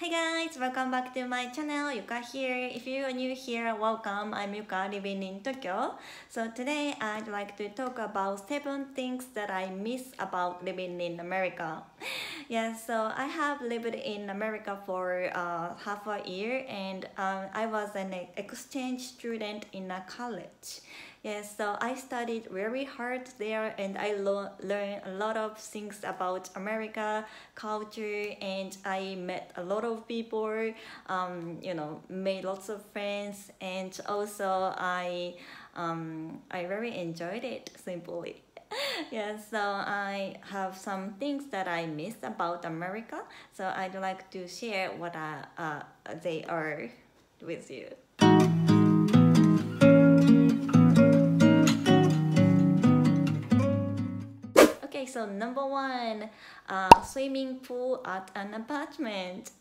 Hi guys, welcome back to my channel. Yuka here. If you are new here, welcome. I'm Yuka, living in Tokyo. So today I'd like to talk about 7 things that I miss about living in America. Yes, so I have lived in America for half a year, and I was an exchange student in a college. Yes, so I studied very hard there, and I learned a lot of things about America culture, and I met a lot of people, you know, made lots of friends, and also I very enjoyed it, simply. Yeah, so I have some things that I miss about America, so I'd like to share what they are with you. Okay, so number one, swimming pool at an apartment.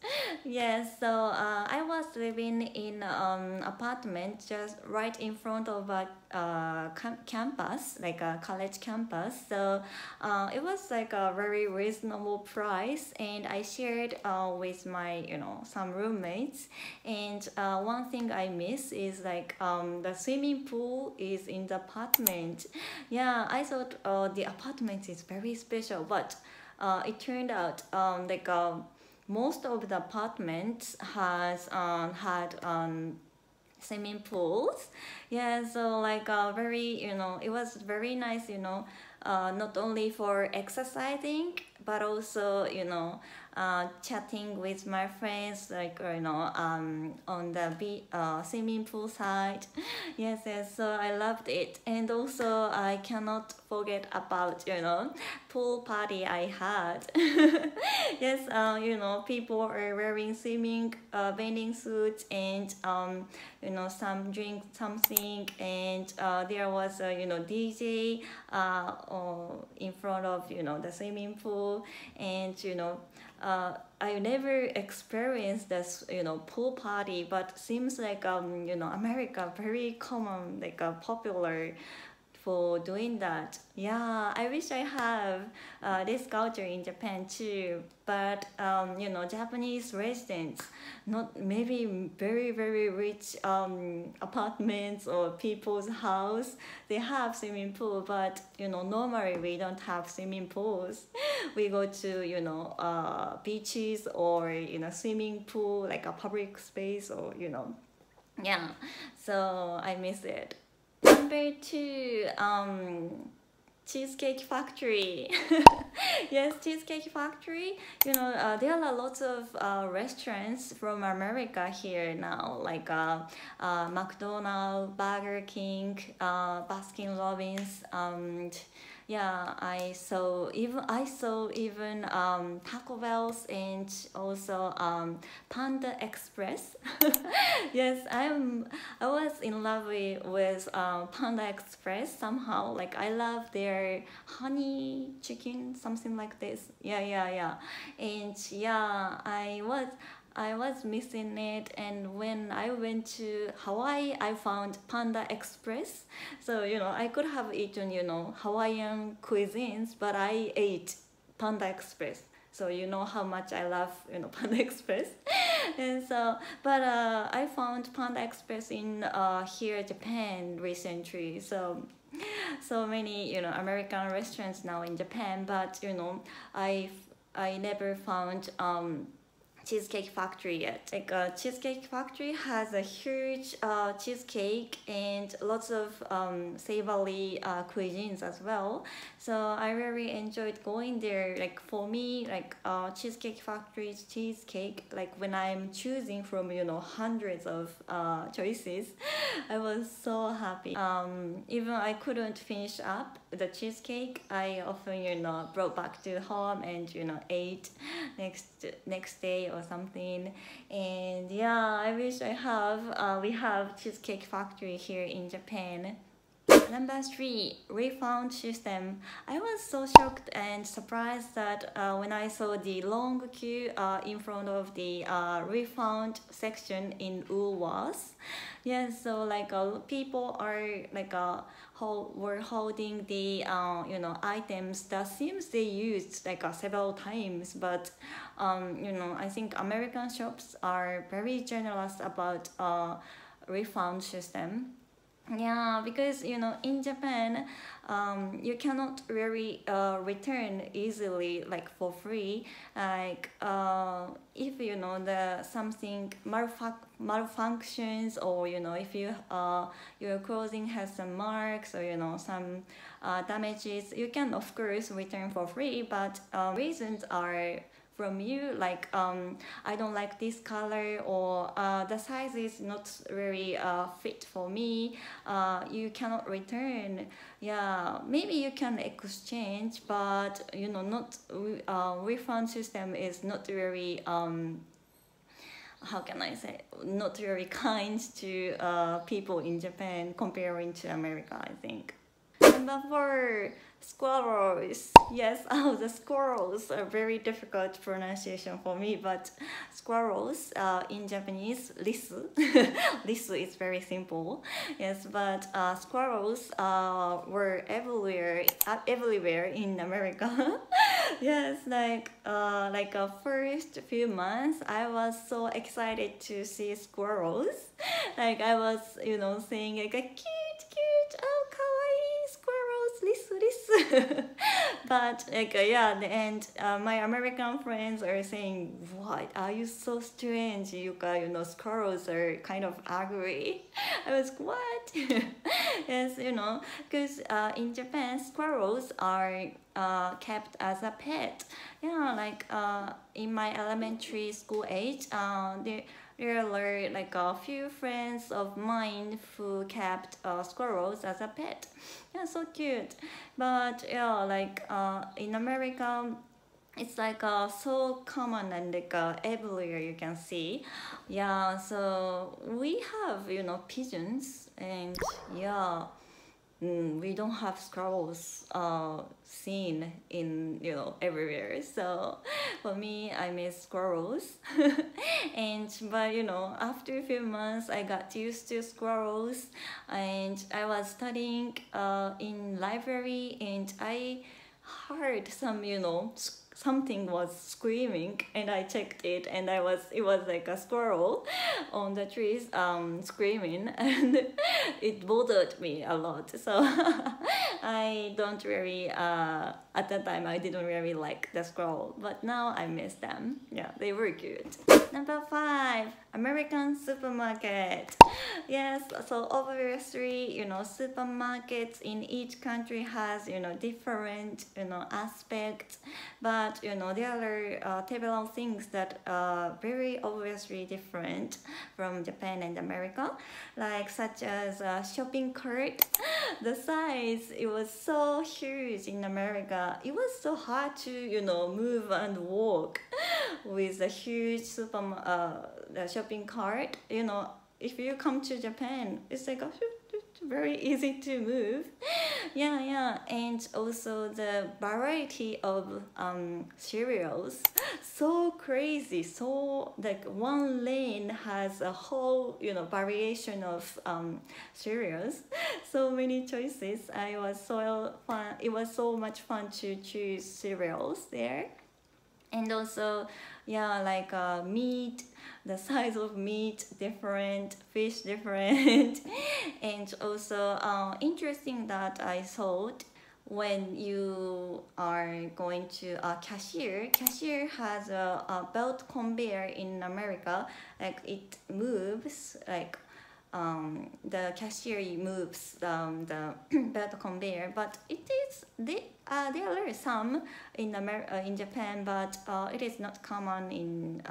Yes, so I was living in an apartment just right in front of a campus, like a college campus. So it was like a very reasonable price, and I shared with my, you know, some roommates. And one thing I miss is like the swimming pool is in the apartment. Yeah, I thought the apartment is very special, but it turned out like most of the apartments has had swimming pools. Yeah, so like very, you know, it was very nice, you know, not only for exercising, but also, you know, chatting with my friends, like, you know, on the swimming pool side. Yes, yes, so I loved it. And also I cannot forget about, you know, pool party I had. Yes, you know, people are wearing swimming bathing suits, and you know, some drink something, and there was a, you know, DJ in front of, you know, the swimming pool. And you know, I never experienced this, you know, pool party, but seems like you know, America very common, like popular for doing that. Yeah, I wish I have this culture in Japan too, but you know, Japanese residents, not maybe very rich apartments or people's house, they have swimming pool, but you know, normally we don't have swimming pools. We go to, you know, beaches, or you know, swimming pool, like a public space, or you know. Yeah, so I miss it. Number two, Cheesecake Factory. Yes, Cheesecake Factory. You know, there are lots of restaurants from America here now, like McDonald's, Burger King, Baskin Robbins. Yeah, I saw even Taco Bell's, and also Panda Express. Yes, I was in love with Panda Express somehow. Like I love their honey chicken, something like this. Yeah. And yeah, I was missing it, and when I went to Hawaii, I found Panda Express. So, you know, I could have eaten, you know, Hawaiian cuisines, but I ate Panda Express. So you know how much I love, you know, Panda Express. And so, but I found Panda Express in here Japan recently. So many, you know, American restaurants now in Japan, but you know, I never found Cheesecake Factory yet. Like Cheesecake Factory has a huge cheesecake and lots of savory cuisines as well. So I really enjoyed going there. Like for me, like Cheesecake Factory's cheesecake, like when I'm choosing from, you know, hundreds of choices, I was so happy. Even I couldn't finish up the cheesecake, I often, you know, brought back to home and, you know, ate next day or something. And yeah, I wish we have Cheesecake Factory here in Japan. Number 3, refund system. I was so shocked and surprised that when I saw the long queue in front of the refund section in Ulwas. Yes, so like people are like were holding the you know, items that seems they used like several times, but you know, I think American shops are very generous about refund system. Yeah, because you know, in Japan, you cannot really return easily, like for free. Like if you know the something malfunctions, or you know, if you your clothing has some marks, or you know, some damages, you can of course return for free. But reasons are from you, like I don't like this color, or the size is not really fit for me, you cannot return. Yeah, maybe you can exchange, but you know, not refund system is not really how can I say, not very kind to people in Japan comparing to America, I think. Number 4, squirrels. Yes, the squirrels are very difficult pronunciation for me, but squirrels in Japanese, risu. Risu is very simple. Yes, but squirrels were everywhere in America. Yes, like the first few months, I was so excited to see squirrels. Like I was, you know, saying like a cute, oh, kawaii squirrels, risu. But like yeah, and my American friends are saying, "What are you so strange, Yuka? You know, squirrels are kind of ugly." I was what? Yes, you know, because in Japan, squirrels are kept as a pet. Yeah, like in my elementary school age, there were like a few friends of mine who kept squirrels as a pet. Yeah, so cute. But yeah, like in America, it's like so common, and like everywhere you can see. Yeah, so we have, you know, pigeons, and yeah, we don't have squirrels seen in, you know, everywhere. So for me, I miss squirrels. And but you know, after a few months, I got used to squirrels, and I was studying in library, and I heard some, you know, something was screaming, and I checked it, and it was like a squirrel on the trees screaming, and it bothered me a lot. So I don't really at that time I didn't really like the squirrel, but now I miss them. Yeah, they were good. Number 5, American supermarket. Yes, so obviously, you know, supermarkets in each country has, you know, different, you know, aspects, but you know, there are several things that are very obviously different from Japan and America, like such as a shopping cart. The size, it was so huge in America. It was so hard to, you know, move and walk with a huge shopping cart. You know, if you come to Japan, it's like a very easy to move. Yeah, and also the variety of cereals, so crazy. So like one lane has a whole, you know, variation of cereals, so many choices. I was so fun, it was so much fun to choose cereals there. And also, yeah, like meat, the size of meat different, fish different. And also interesting that I thought, when you are going to a cashier has a belt conveyor in America. Like it moves, like the cashier moves the belt conveyor, but it is there are some in America, in Japan, but it is not common in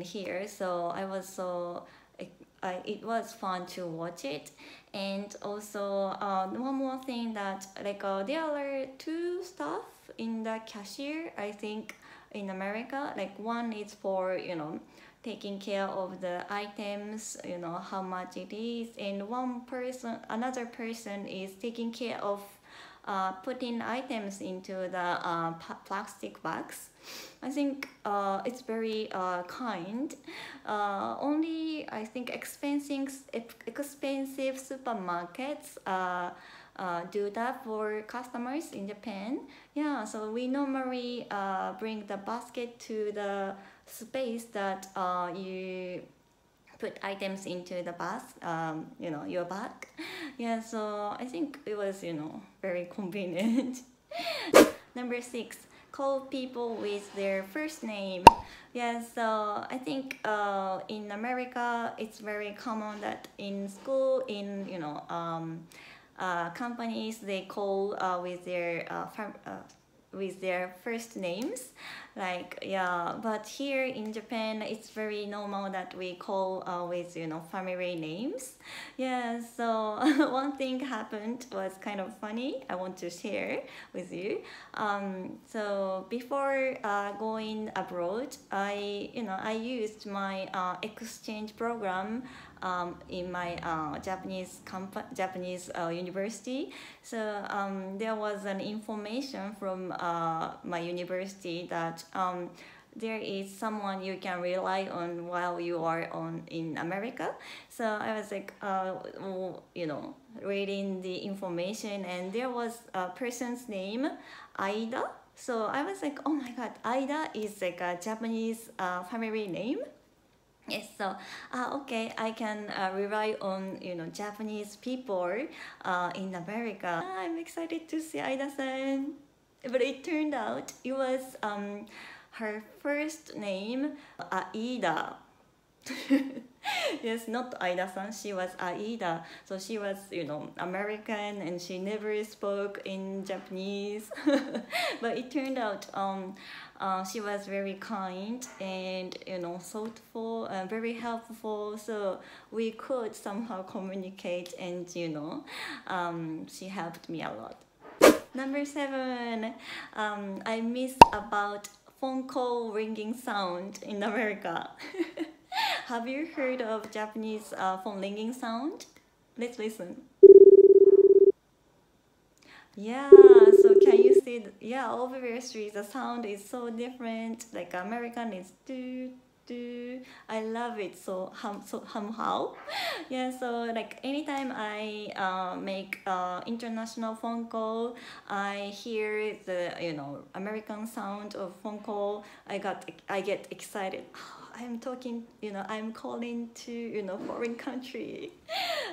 here. So I was so it was fun to watch it. And also one more thing that, like there are two staff in the cashier, I think. in America. Like one is for, you know, taking care of the items, you know, how much it is, and another person is taking care of putting items into the plastic bags. I think it's very kind. Only I think expensive supermarkets do that for customers in Japan. Yeah, so we normally bring the basket to the space that you put items into the bus, you know, your bag. Yeah, so I think it was, you know, very convenient. Number 6, call people with their first name. Yeah, so I think in America it's very common that in school, in, you know, companies, they call with their first names, like, yeah. But here in Japan it's very normal that we call with, you know, family names. Yeah, so one thing happened was kind of funny, I want to share with you. So before going abroad, I used my exchange program in my Japanese university. So there was an information from my university that there is someone you can rely on while you are in America. So I was like, you know, reading the information, and there was a person's name, Aida. So I was like, oh my god, Aida is like a Japanese family name. Yes, so okay, I can rely on, you know, Japanese people in America. I'm excited to see Aida-san. But it turned out it was her first name, Aida. Yes, not Aida-san, she was Aida. So she was, you know, American, and she never spoke in Japanese. But it turned out she was very kind and, you know, thoughtful and very helpful. So we could somehow communicate, and, you know, she helped me a lot. Number 7, I miss about phone call ringing sound in America. Have you heard of Japanese phone ringing sound? Let's listen. Yeah, so can you see yeah, obviously the sound is so different. Like American is doo doo. I love it so somehow. Yeah, so like anytime I make international phone call, I hear the, you know, American sound of phone call. I get excited. I'm talking, you know, I'm calling to, you know, foreign country.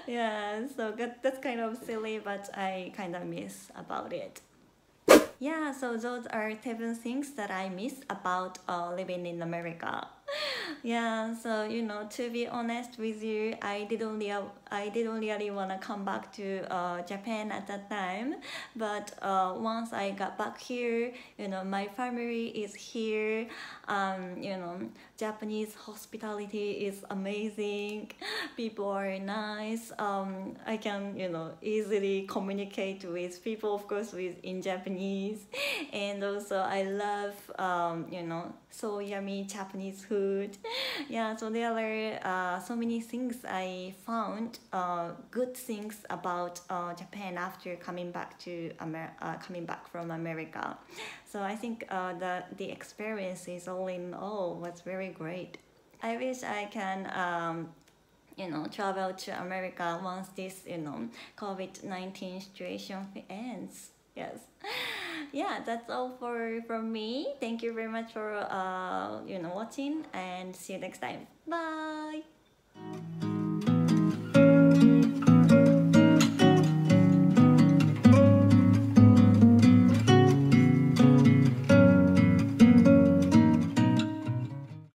Yeah, so that's kind of silly, but I kind of miss about it. Yeah, so those are 7 things that I miss about living in America. Yeah, so, you know, to be honest with you, I didn't really want to come back to Japan at that time. But once I got back here, you know, my family is here. You know, Japanese hospitality is amazing. People are nice. I can, you know, easily communicate with people, of course, in Japanese. And also I love, you know, so yummy Japanese food. Yeah, so there are so many things I found, good things about Japan after coming back to coming back from America. So I think the experience is all in all was very great. I wish I can you know, travel to America once this, you know, COVID-19 situation ends. Yes. Yeah, that's all from me. Thank you very much for you know, watching, and see you next time. Bye.